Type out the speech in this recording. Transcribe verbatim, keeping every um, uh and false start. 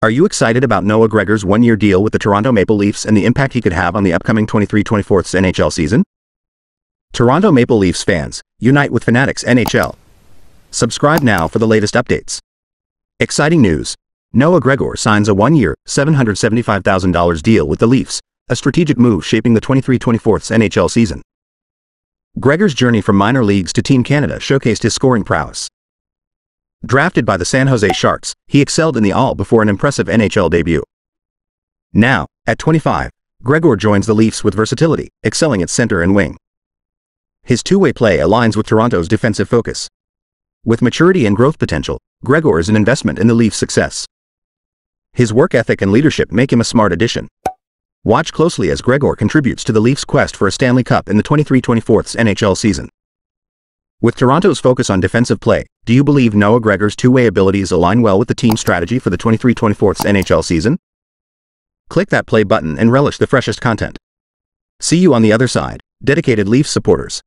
Are you excited about Noah Gregor's one-year deal with the Toronto Maple Leafs and the impact he could have on the upcoming twenty-three twenty-four N H L season? Toronto Maple Leafs fans, unite with Fanatics N H L. Subscribe now for the latest updates. Exciting news! Noah Gregor signs a one-year, seven hundred seventy-five thousand dollar deal with the Leafs, a strategic move shaping the twenty-three twenty-four N H L season. Gregor's journey from minor leagues to Team Canada showcased his scoring prowess. Drafted by the San Jose Sharks, he excelled in the all before an impressive N H L debut. Now, at twenty-five, Gregor joins the Leafs with versatility, excelling at center and wing. His two-way play aligns with Toronto's defensive focus. With maturity and growth potential, Gregor is an investment in the Leafs' success. His work ethic and leadership make him a smart addition. Watch closely as Gregor contributes to the Leafs' quest for a Stanley Cup in the twenty-three twenty-four N H L season. With Toronto's focus on defensive play, do you believe Noah Gregor's two-way abilities align well with the team's strategy for the twenty-three twenty-four N H L season? Click that play button and relish the freshest content. See you on the other side, dedicated Leafs supporters.